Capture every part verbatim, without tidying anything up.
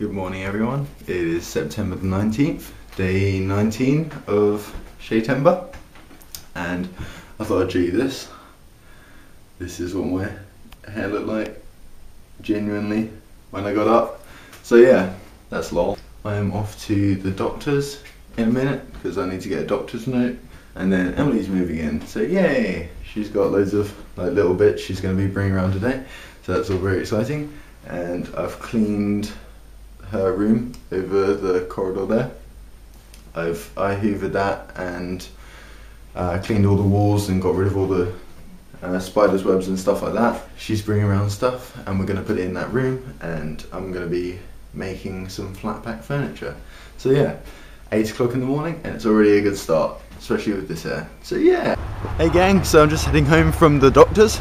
Good morning everyone, it is September the nineteenth, day nineteen of Shaytember, and I thought I'd show you this. This is what my hair looked like, genuinely, when I got up. So yeah, that's lol. I am off to the doctor's in a minute, because I need to get a doctor's note, and then Emily's moving in, so yay! She's got loads of like little bits she's going to be bringing around today, so that's all very exciting, and I've cleaned her room over the corridor there. I've I hoovered that and uh, cleaned all the walls and got rid of all the uh, spiders' webs and stuff like that. She's bringing around stuff and we're gonna put it in that room, and I'm gonna be making some flat pack furniture. So yeah, eight o'clock in the morning and it's already a good start, especially with this hair. So yeah. Hey gang, so I'm just heading home from the doctor's,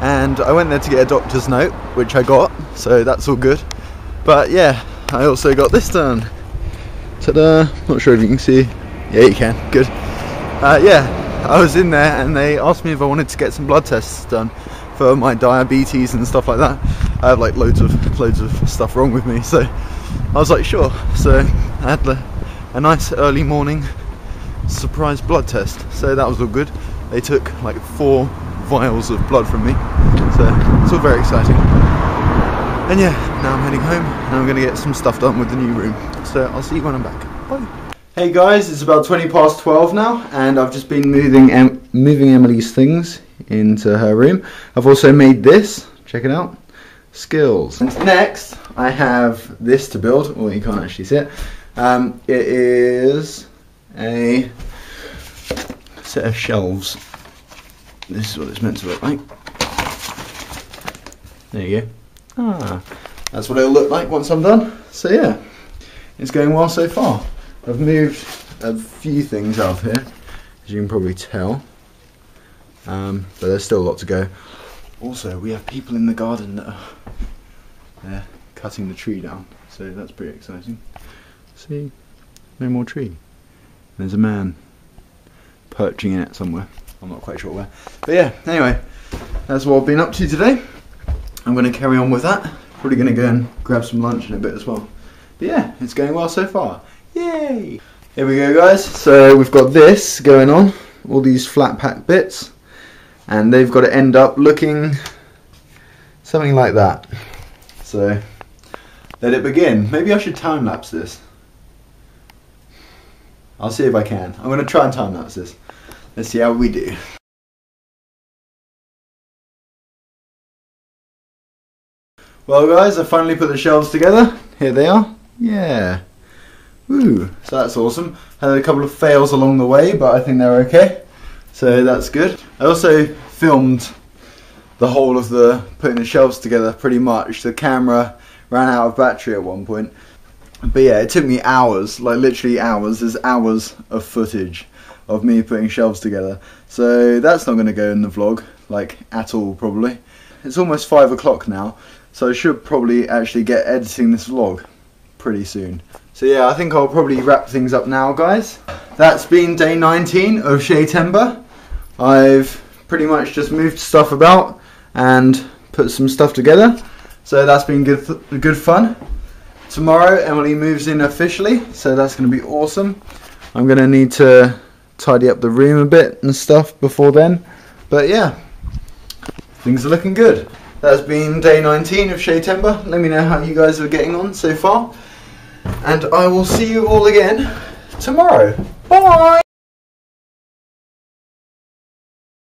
and I went there to get a doctor's note, which I got, so that's all good. But yeah, I also got this done. Ta-da! Not sure if you can see. Yeah, you can. Good. Uh, yeah, I was in there and they asked me if I wanted to get some blood tests done for my diabetes and stuff like that. I have like loads of loads of stuff wrong with me, so I was like, sure. So I had a nice early morning surprise blood test. So that was all good. They took like four vials of blood from me, so it's all very exciting. And yeah, now I'm heading home and I'm going to get some stuff done with the new room. So I'll see you when I'm back. Bye. Hey guys, it's about twenty past twelve now, and I've just been moving em moving Emily's things into her room. I've also made this. Check it out. Skills. And next, I have this to build. Well, you can't actually see it. Um, it is a set of shelves. This is what it's meant to look like. There you go. Ah, that's what it'll look like once I'm done. So yeah, it's going well so far. I've moved a few things out of here, as you can probably tell, um, but there's still a lot to go. Also, we have people in the garden that are they're cutting the tree down, so that's pretty exciting. See, no more tree. There's a man perching in it somewhere. I'm not quite sure where. But yeah, anyway, that's what I've been up to today. I'm going to carry on with that. Probably going to go and grab some lunch in a bit as well. But yeah, it's going well so far. Yay! Here we go guys. So we've got this going on. All these flat pack bits. And they've got to end up looking something like that. So let it begin. Maybe I should time lapse this. I'll see if I can. I'm going to try and time lapse this. Let's see how we do. Well guys, I finally put the shelves together. Here they are. Yeah. Woo. So that's awesome. Had a couple of fails along the way, but I think they're okay. So that's good. I also filmed the whole of the putting the shelves together pretty much. The camera ran out of battery at one point. But yeah, it took me hours, like literally hours. There's hours of footage of me putting shelves together. So that's not going to go in the vlog, like at all probably. It's almost five o'clock now. So I should probably actually get editing this vlog pretty soon. So yeah, I think I'll probably wrap things up now guys. That's been day nineteen of Shaytember. I've pretty much just moved stuff about and put some stuff together. So that's been good, good fun. Tomorrow Emily moves in officially, so that's going to be awesome. I'm going to need to tidy up the room a bit and stuff before then. But yeah, things are looking good. That's been day nineteen of Shaytember. Let me know how you guys are getting on so far. And I will see you all again tomorrow. Bye!